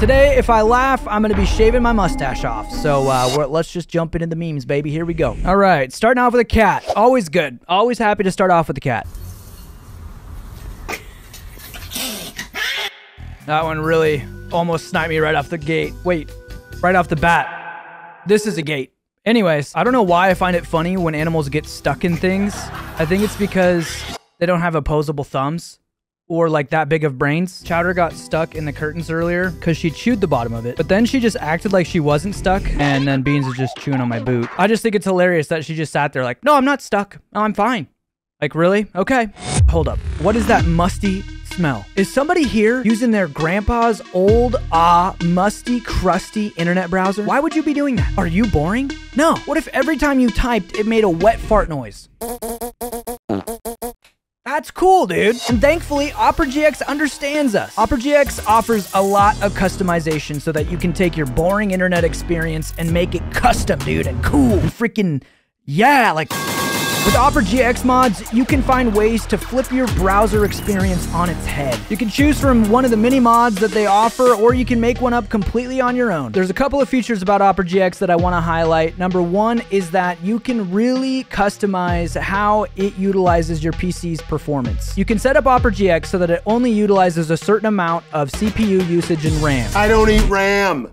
Today, if I laugh, I'm going to be shaving my mustache off. So let's just jump into the memes, baby. Here we go. All right, starting off with a cat. Always good. Always happy to start off with a cat. That one really almost sniped me right off the gate. Wait, right off the bat. This is a gate. Anyways, I don't know why I find it funny when animals get stuck in things. I think it's because they don't have opposable thumbs. Or like that big of brains. Chowder got stuck in the curtains earlier because she chewed the bottom of it, but then she just acted like she wasn't stuck, and then Beans is just chewing on my boot. I just think it's hilarious that she just sat there like, no, I'm not stuck. No, I'm fine. Like, really? Okay. Hold up. What is that musty smell? Is somebody here using their grandpa's old, musty, crusty internet browser? Why would you be doing that? Are you boring? No. What if every time you typed, it made a wet fart noise? That's cool, dude. And thankfully, Opera GX understands us. Opera GX offers a lot of customization so that you can take your boring internet experience and make it custom, dude, and cool. And freaking, yeah, like... With Opera GX mods, you can find ways to flip your browser experience on its head. You can choose from one of the many mods that they offer, or you can make one up completely on your own. There's a couple of features about Opera GX that I want to highlight. Number one is that you can really customize how it utilizes your PC's performance. You can set up Opera GX so that it only utilizes a certain amount of CPU usage and RAM. I don't eat RAM.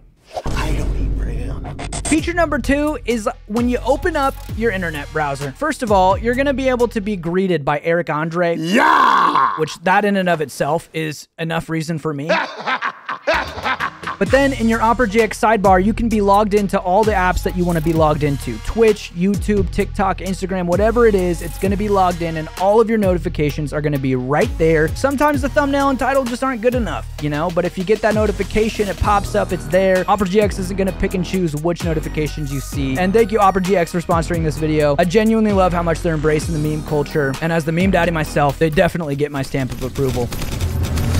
Feature number two is when you open up your internet browser. First of all, you're going to be able to be greeted by Eric Andre. Yeah! Which that in and of itself is enough reason for me. But then in your Opera GX sidebar, you can be logged into all the apps that you want to be logged into. Twitch, YouTube, TikTok, Instagram, whatever it is, it's going to be logged in, and all of your notifications are going to be right there. Sometimes the thumbnail and title just aren't good enough, you know? But if you get that notification, it pops up, it's there. Opera GX isn't going to pick and choose which notifications you see. And thank you, Opera GX, for sponsoring this video. I genuinely love how much they're embracing the meme culture. And as the meme daddy myself, they definitely get my stamp of approval.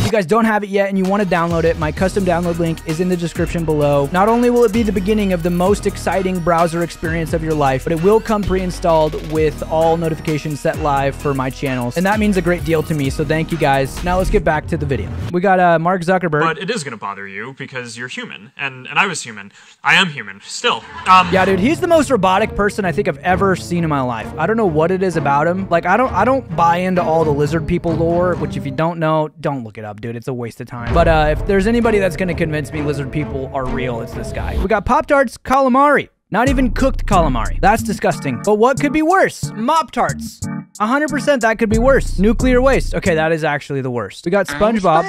If you guys don't have it yet and you want to download it, my custom download link is in the description below. Not only will it be the beginning of the most exciting browser experience of your life, but it will come pre-installed with all notifications set live for my channels. And that means a great deal to me, so thank you guys. Now let's get back to the video. We got Mark Zuckerberg. But it is going to bother you because you're human, and I was human. I am human, still. Yeah, dude, he's the most robotic person I think I've ever seen in my life. I don't know what it is about him. Like, I don't buy into all the lizard people lore, which if you don't know, don't look it up. Dude, it's a waste of time. But if there's anybody that's gonna convince me lizard people are real, it's this guy. We got Pop-Tarts calamari. Not even cooked calamari. That's disgusting. But what could be worse? Mop-Tarts. 100% that could be worse. Nuclear waste. Okay, that is actually the worst. We got SpongeBob.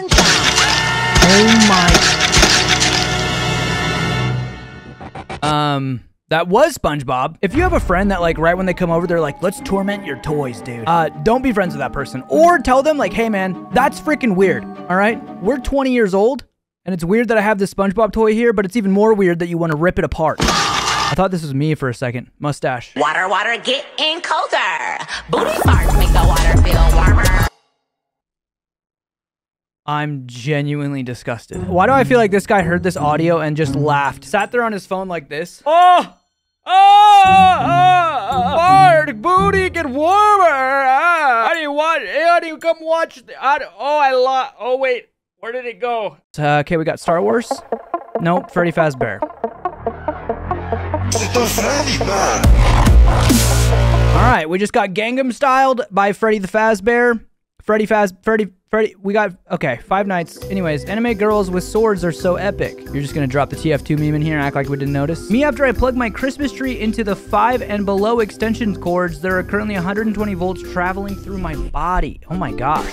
Oh my. That was SpongeBob. If you have a friend that, like, right when they come over, they're like, let's torment your toys, dude. Don't be friends with that person. Or tell them, like, hey, man, that's freaking weird, all right? We're 20 years old, and it's weird that I have this SpongeBob toy here, but it's even more weird that you want to rip it apart. I thought this was me for a second. Mustache. Water, water, get in colder. Booty farts make the water feel warmer. I'm genuinely disgusted. Why do I feel like this guy heard this audio and just laughed? Sat there on his phone like this. Oh! Oh! Hard booty get warmer! Ah! How do you watch? How do you come watch? Oh, wait. Where did it go? Okay, we got Star Wars. Nope, Freddy Fazbear. Alright, we just got Gangnam Styled by Freddy the Fazbear. We got, okay, Five Nights. Anyways, anime girls with swords are so epic. You're just gonna drop the TF2 meme in here and act like we didn't notice. Me after I plug my Christmas tree into the 5 and below extension cords, there are currently 120 volts traveling through my body. Oh my gosh.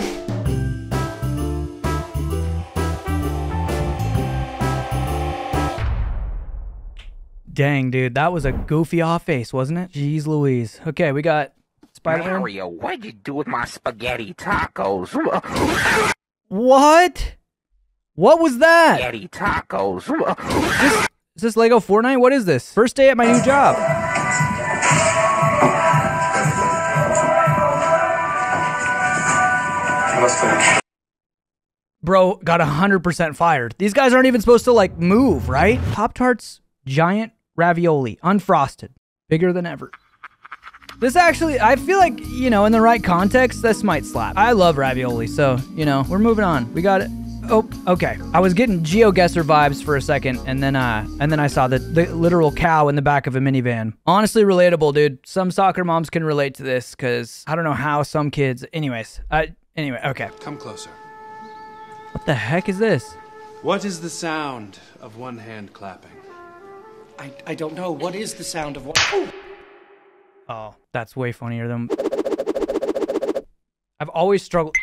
Dang, dude, that was a goofy off face, wasn't it? Jeez Louise. Okay, we got... Mario, what'd you do with my spaghetti tacos? What? What was that? Spaghetti tacos. Is this Lego Fortnite? What is this? First day at my new job. Bro, got 100% fired. These guys aren't even supposed to, like, move, right? Pop-Tarts, giant ravioli, unfrosted, bigger than ever. This actually, I feel like, you know, in the right context, this might slap. I love ravioli, so, you know, we're moving on. We got Oh, okay. I was getting GeoGuessr vibes for a second, and then I saw the literal cow in the back of a minivan. Honestly, relatable, dude. Some soccer moms can relate to this, because I don't know how some kids... Anyways, anyway, okay. Come closer. What the heck is this? What is the sound of one hand clapping? I don't know. What is the sound of one... Oh! Oh, that's way funnier than... I've always struggled...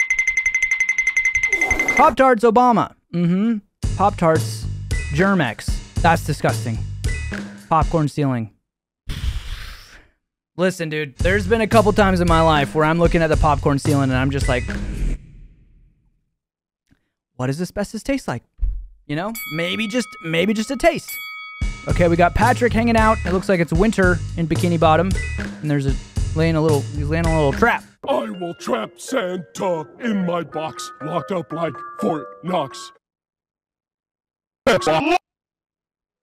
Pop-Tarts Obama. Mm-hmm. Pop-Tarts Germex. That's disgusting. Popcorn stealing. Listen, dude, there's been a couple times in my life where I'm looking at the popcorn stealing and I'm just like, what does asbestos taste like? You know, maybe just a taste. Okay, we got Patrick hanging out. It looks like it's winter in Bikini Bottom. And there's a he's laying a little trap. I will trap Santa in my box, locked up like Fort Knox.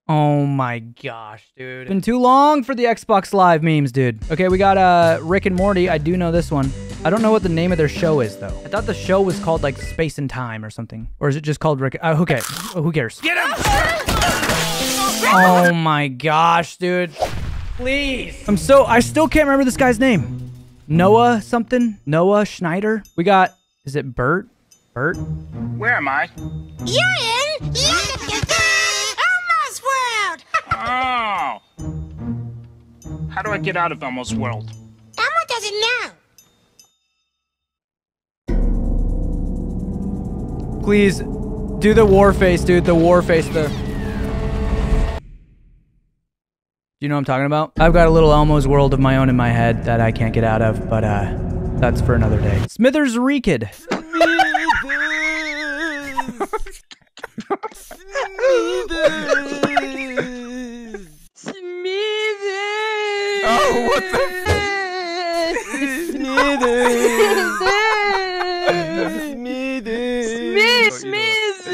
Oh my gosh, dude. Been too long for the Xbox Live memes, dude. Okay, we got Rick and Morty. I do know this one. I don't know what the name of their show is, though. I thought the show was called, like, Space and Time or something. Or is it just called Rick? Okay, who cares? Get him! Oh my gosh, dude. Please. I still can't remember this guy's name. Noah something? Noah Schneider? We got, is it Bert? Bert? Where am I? You're in Elmo's World. Oh. How do I get out of Elmo's World? Elmo doesn't know. Please, do the war face, dude. The war face, Do you know what I'm talking about? I've got a little Elmo's World of my own in my head that I can't get out of, but that's for another day. Smithers Rekid. Smithers. Smithers. Oh, what the? Smithers. Smithers. Smithers. Smithers.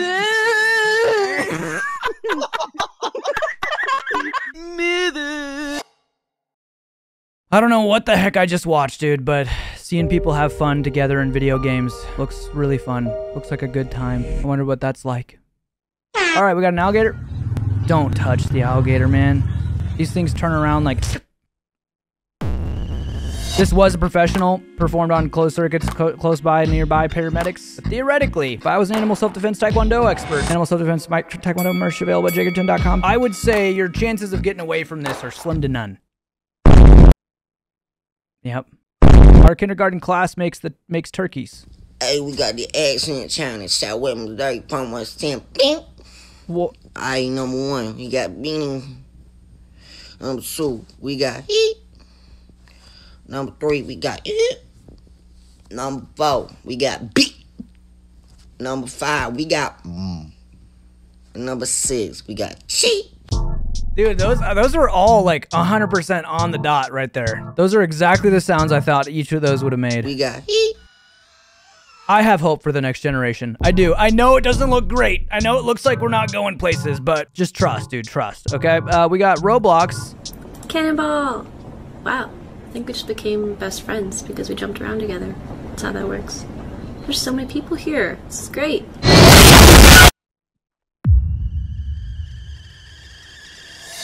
I don't know what the heck I just watched, dude, but seeing people have fun together in video games looks really fun. Looks like a good time. I wonder what that's like. All right, we got an alligator. Don't touch the alligator, man. These things turn around like... This was a professional, performed on closed circuits, close by, nearby paramedics. But theoretically, if I was an animal self-defense taekwondo expert, animal self-defense taekwondo merch available at Jakerton.com, I would say your chances of getting away from this are slim to none. Yep. Our kindergarten class makes turkeys. Hey, we got the accent challenge. Shout with them dirty pumpkin stamp. What? Aight, number one, we got beanie. Number two, we got heat. Number three, we got it. Number four, we got beat. Number five, we got Number six, we got cheat. Dude, those were all like 100% on the dot right there. Those are exactly the sounds I thought each of those would have made. We got eat. I have hope for the next generation. I do. I know it doesn't look great. I know it looks like we're not going places, but just trust, dude, trust. Okay, we got Roblox. Cannonball. Wow. I think we just became best friends because we jumped around together. That's how that works. There's so many people here. This is great.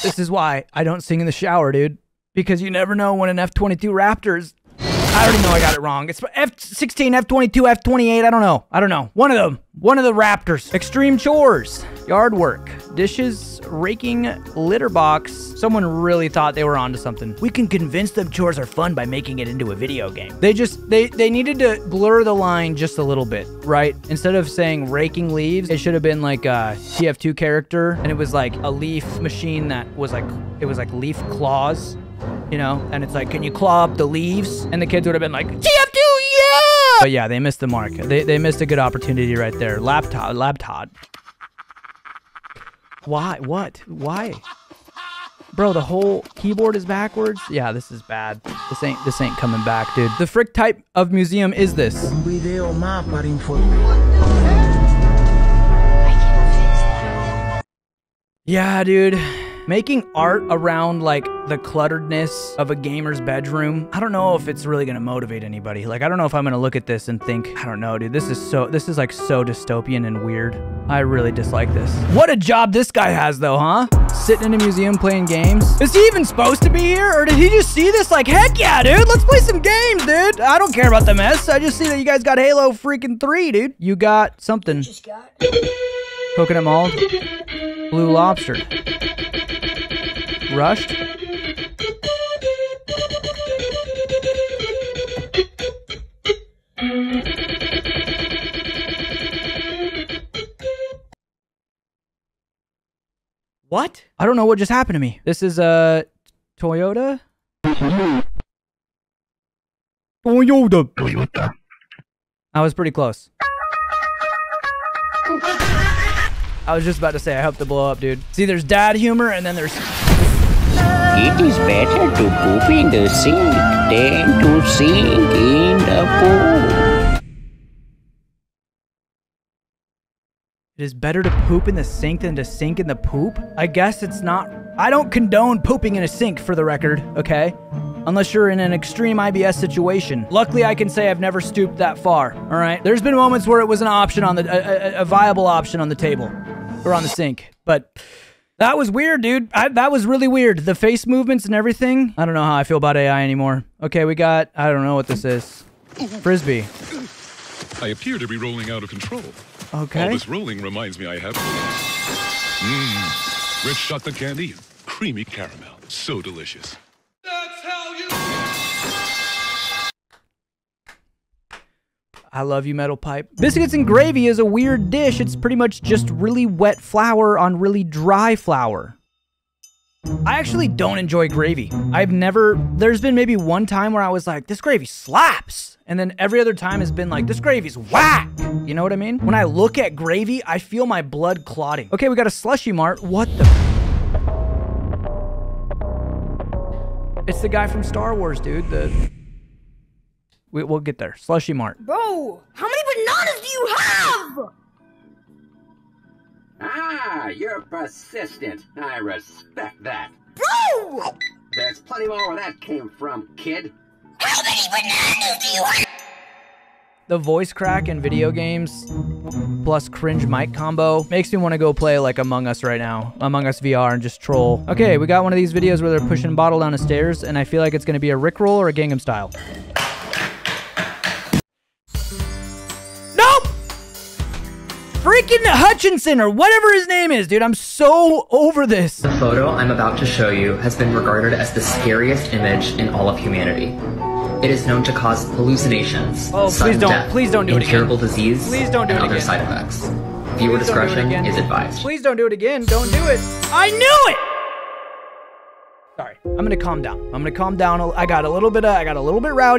This is why I don't sing in the shower, dude. Because you never know when an F-22 Raptor's... I already know I got it wrong. It's F-16, F-22, F-28, I don't know. One of them. One of the Raptors. Extreme chores. Yard work. Dishes, raking, litter box. Someone really thought they were onto something. We can convince them chores are fun by making it into a video game. They needed to blur the line just a little bit, right? Instead of saying raking leaves, it should have been like a TF2 character. And it was like a leaf machine that was like, it was like leaf claws. You know, and it's like, can you claw up the leaves? And the kids would have been like, TF2, yeah! But yeah, they missed the mark. They missed a good opportunity right there. Laptop. Why? What? Why? Bro, the whole keyboard is backwards? Yeah, this is bad. This ain't coming back, dude. The frick type of museum is this? Yeah, dude. Making art around, like, the clutteredness of a gamer's bedroom, I don't know if it's really gonna motivate anybody. Like, I don't know if I'm gonna look at this and think, I don't know, dude, this is like so dystopian and weird. I really dislike this. What a job this guy has though, huh? Sitting in a museum playing games. Is he even supposed to be here? Or did he just see this like, heck yeah, dude, let's play some games, dude. I don't care about the mess. I just see that you guys got Halo freaking 3, dude. You got something. Just got Coconut Mall. Blue Lobster. Rushed. What? I don't know what just happened to me. This is a Toyota. Toyota. I was pretty close. I was just about to say, I hope to blow up, dude. See, there's dad humor, and then there's... It is better to poop in the sink than to sink in the pool. It is better to poop in the sink than to sink in the poop? I guess it's not... I don't condone pooping in a sink, for the record, okay? Unless you're in an extreme IBS situation. Luckily, I can say I've never stooped that far, all right? There's been moments where it was an option on the... a viable option on the table. Or on the sink, but... That was weird, dude. That was really weird. The face movements and everything. I don't know how I feel about AI anymore. Okay, we got... I don't know what this is. Frisbee. I appear to be rolling out of control. Okay. All this rolling reminds me I have... Mmm. Rich chocolate candy and creamy caramel. So delicious. That's how you... I love you, metal pipe. Biscuits and gravy is a weird dish. It's pretty much just really wet flour on really dry flour. I actually don't enjoy gravy. I've never... There's been maybe one time where I was like, this gravy slaps. And then every other time has been like, this gravy's whack. You know what I mean? When I look at gravy, I feel my blood clotting. Okay, we got a slushy mart. What the... It's the guy from Star Wars, dude. We'll get there. Slushy Mart. Bro, how many bananas do you have? Ah, you're persistent. I respect that. Bro! There's plenty more where that came from, kid. How many bananas do you have? The voice crack in video games plus cringe mic combo makes me want to go play like Among Us right now. Among Us VR and just troll. Okay, we got one of these videos where they're pushing bottle down the stairs and I feel like it's going to be a Rickroll or a Gangnam Style. Nope! Freaking Hutchinson or whatever his name is, dude. I'm so over this. The photo I'm about to show you has been regarded as the scariest image in all of humanity. It is known to cause hallucinations, oh, sudden death, incurable disease, and other side effects. Viewer discretion is advised. Please don't do it again. Don't do it. I knew it! Sorry. I'm going to calm down. I'm going to calm down. I got a little bit rowdy,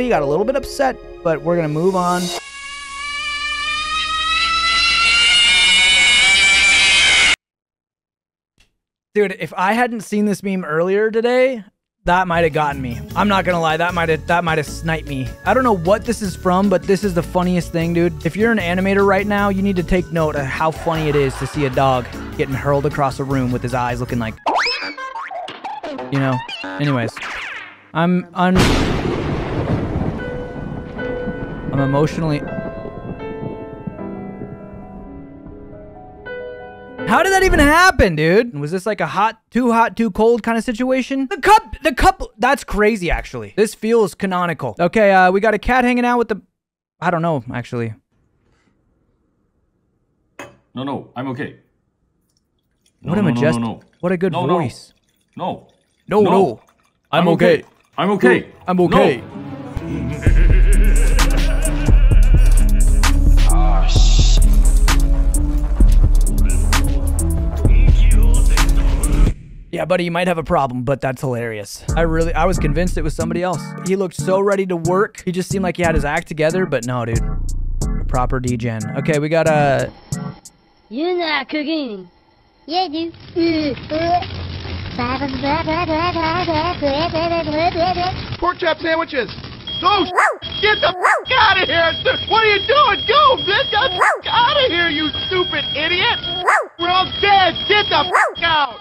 got a little bit upset, but we're going to move on. Dude, if I hadn't seen this meme earlier today... That might have gotten me. I'm not gonna lie, that might have sniped me. I don't know what this is from, but this is the funniest thing, dude. If you're an animator right now, you need to take note of how funny it is to see a dog getting hurled across a room with his eyes looking like... You know? Anyways. I'm emotionally... How did that even happen, dude? Was this like a hot, too cold kind of situation? The cup, that's crazy, actually. This feels canonical. Okay, we got a cat hanging out with the... I don't know, actually. No, I'm okay. What a good voice. No. I'm okay. No. Yeah, buddy, you might have a problem, but that's hilarious. I was convinced it was somebody else. He looked so ready to work. He just seemed like he had his act together, but no, dude. A proper D-gen. Okay, we got a... You're not cooking. Yeah, dude. Pork chop sandwiches. Oh, get the f*** out of here! What are you doing? Go! Get the f*** out of here, you stupid idiot! We're all dead! Get the f*** out!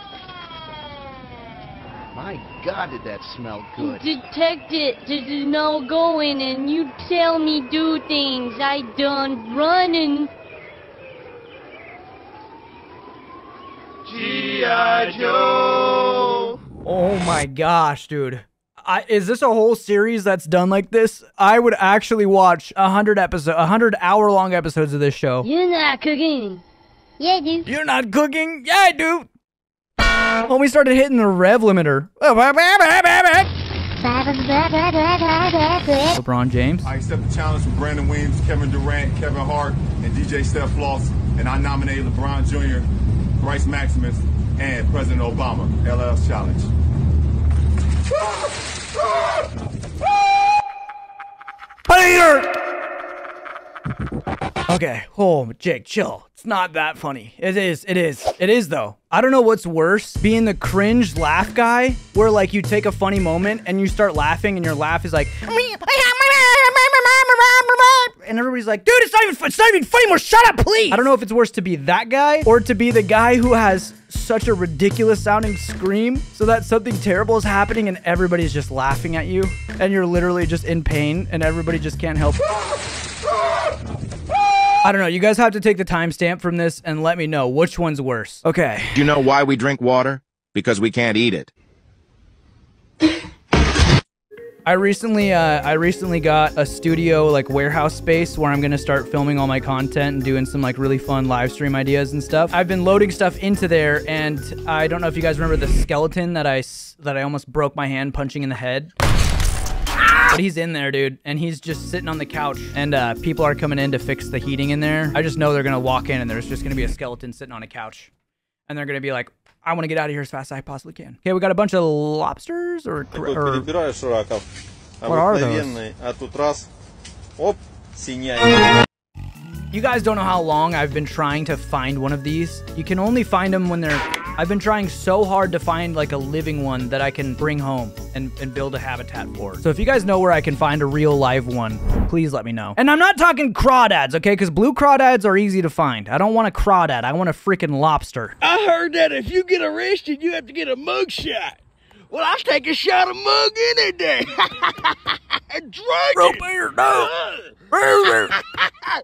My God, did that smell good. Detect it. This is now going, and you tell me do things. I done running. G.I. Joe! Oh my gosh, dude. Is this a whole series that's done like this? I would actually watch 100 hour-long episodes of this show. You're not cooking. Yeah, I do. You're not cooking? Yeah, I do. When we started hitting the rev limiter. LeBron James. I accept the challenge from Brandon Williams, Kevin Durant, Kevin Hart, and DJ Steph Floss, and I nominate LeBron Jr., Bryce Maximus, and President Obama. LL Challenge. Peter! Okay, oh, Jake, chill. It's not that funny. It is though. I don't know what's worse, being the cringe laugh guy, where like you take a funny moment and you start laughing and your laugh is like, and everybody's like, dude, it's not even funny anymore, shut up, please. I don't know if it's worse to be that guy or to be the guy who has such a ridiculous sounding scream so that something terrible is happening and everybody's just laughing at you and you're literally just in pain and everybody just can't help. I don't know. You guys have to take the timestamp from this and let me know which one's worse. Okay. Do you know why we drink water? Because we can't eat it. I recently got a studio, like, warehouse space where I'm gonna start filming all my content and doing some, like, really fun live stream ideas and stuff. I've been loading stuff into there, and I don't know if you guys remember the skeleton that I almost broke my hand punching in the head. But he's in there, dude, and he's just sitting on the couch, and people are coming in to fix the heating in there. I just know they're gonna walk in, and there's just gonna be a skeleton sitting on a couch, and they're gonna be like, I want to get out of here as fast as I possibly can. Okay, we got a bunch of lobsters, or what are those? You guys don't know how long I've been trying to find one of these. You can only find them when they're... I've been trying so hard to find like a living one that I can bring home and build a habitat for. So if you guys know where I can find a real live one, please let me know. And I'm not talking crawdads, okay? Because blue crawdads are easy to find. I don't want a crawdad. I want a freaking lobster. I heard that if you get arrested, you have to get a mug shot. Well, I'll take a shot of mug any day. Root beer, no.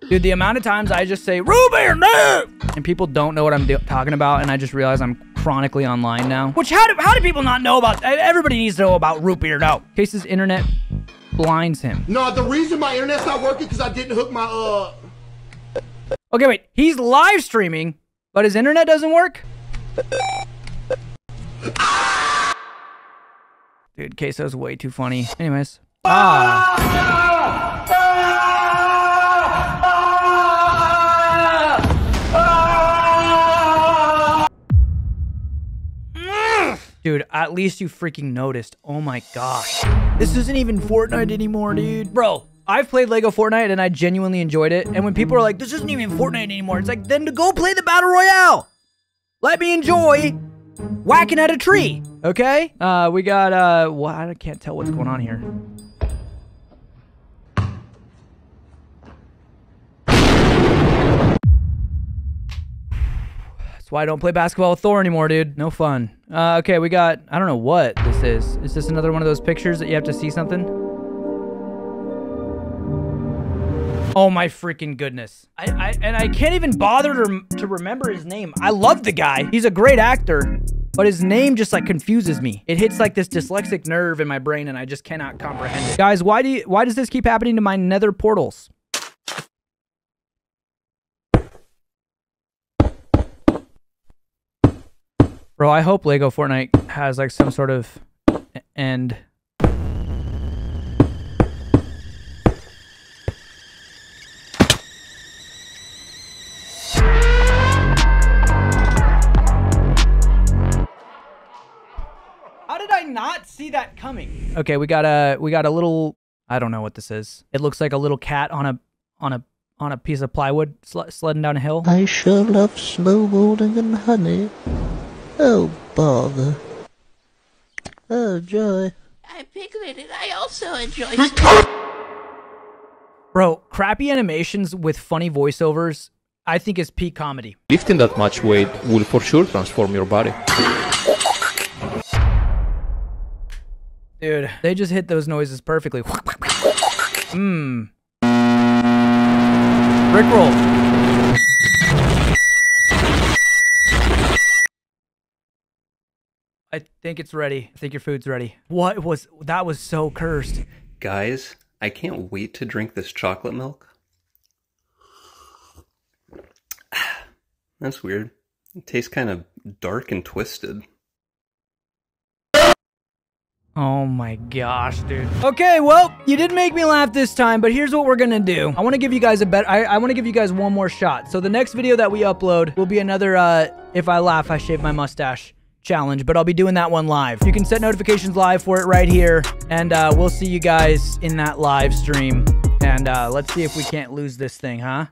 Dude, the amount of times I just say, root beer, no. And people don't know what I'm talking about, and I just realize I'm chronically online now. Which, how do people not know about? Everybody needs to know about root beer, no. Case's internet blinds him. No, the reason my internet's not working because I didn't hook my, Okay, wait. He's live streaming, but his internet doesn't work? Dude, Queso's way too funny. Anyways. Dude, at least you freaking noticed. Oh my gosh. This isn't even Fortnite anymore, dude. Bro, I've played Lego Fortnite and I genuinely enjoyed it. And when people are like, this isn't even Fortnite anymore, it's like, then to go play the Battle Royale. Let me enjoy whacking at a tree, okay? We got, well, I can't tell what's going on here. That's why I don't play basketball with Thor anymore, dude. No fun. Okay, we got, I don't know what this is. Is this another one of those pictures that you have to see something? Oh my freaking goodness. I can't even bother to remember his name. I love the guy. He's a great actor, but his name just like confuses me. It hits like this dyslexic nerve in my brain and I just cannot comprehend it. Guys, why does this keep happening to my nether portals? Bro, I hope Lego Fortnite has like some sort of end. Not see that coming. Okay, we got a little, I don't know what this is. It looks like a little cat on a piece of plywood sledding down a hill. I sure love snowboarding and honey. Oh bother. Oh joy. I'm pigmented. I also enjoy. Bro, crappy animations with funny voiceovers, I think is peak comedy. Lifting that much weight will for sure transform your body. Dude, they just hit those noises perfectly. Mmm. Rickroll. I think it's ready. I think your food's ready. What was... That was so cursed. Guys, I can't wait to drink this chocolate milk. That's weird. It tastes kind of dark and twisted. Oh my gosh, dude. Okay, well, you did make me laugh this time, but here's what we're gonna do. I wanna give you guys a bet. I wanna give you guys one more shot. So the next video that we upload will be another, if I laugh, I shave my mustache challenge, but I'll be doing that one live. You can set notifications live for it right here, and we'll see you guys in that live stream. And let's see if we can't lose this thing, huh?